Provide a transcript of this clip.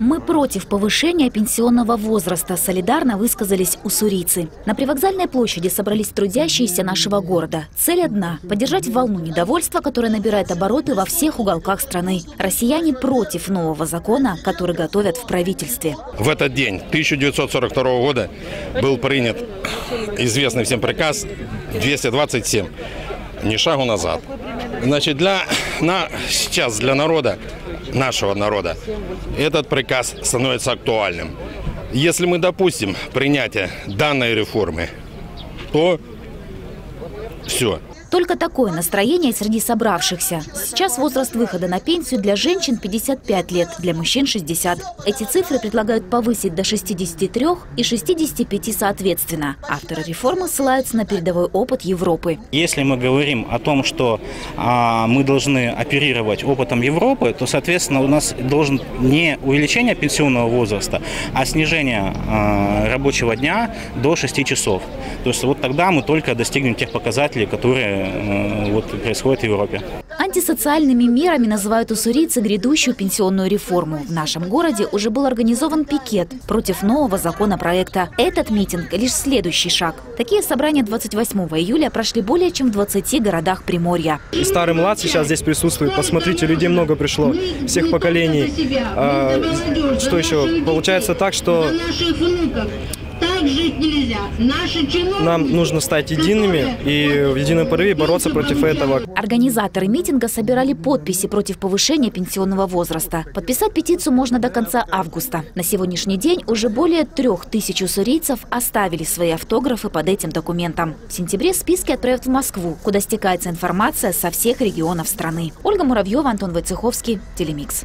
Мы против повышения пенсионного возраста, солидарно высказались уссурийцы. На Привокзальной площади собрались трудящиеся нашего города. Цель одна – поддержать волну недовольства, которая набирает обороты во всех уголках страны. Россияне против нового закона, который готовят в правительстве. В этот день, 1942 года, был принят известный всем приказ 227. Ни шагу назад. Значит, сейчас для народа, нашего народа, этот приказ становится актуальным. Если мы допустим принятие данной реформы, то все. Только такое настроение среди собравшихся. Сейчас возраст выхода на пенсию для женщин 55 лет, для мужчин 60. Эти цифры предлагают повысить до 63 и 65 соответственно. Авторы реформы ссылаются на передовой опыт Европы. Если мы говорим о том, что мы должны оперировать опытом Европы, то, соответственно, у нас должен не увеличение пенсионного возраста, а снижение рабочего дня до 6 часов. То есть вот тогда мы только достигнем тех показателей, которые вот происходит в Европе. Антисоциальными мерами называют уссурийцы грядущую пенсионную реформу. В нашем городе уже был организован пикет против нового законопроекта. Этот митинг – лишь следующий шаг. Такие собрания 28 июля прошли более чем в 20 городах Приморья. И старый, млад сейчас здесь присутствует. Посмотрите, людей много пришло, всех поколений. Что еще? Получается так, что... Нам нужно стать едиными и в едином порыве бороться против этого. Организаторы митинга собирали подписи против повышения пенсионного возраста. Подписать петицию можно до конца августа. На сегодняшний день уже более 3000 уссурийцев оставили свои автографы под этим документом. В сентябре списки отправят в Москву, куда стекается информация со всех регионов страны. Ольга Муравьева, Антон Войцеховский, Телемикс.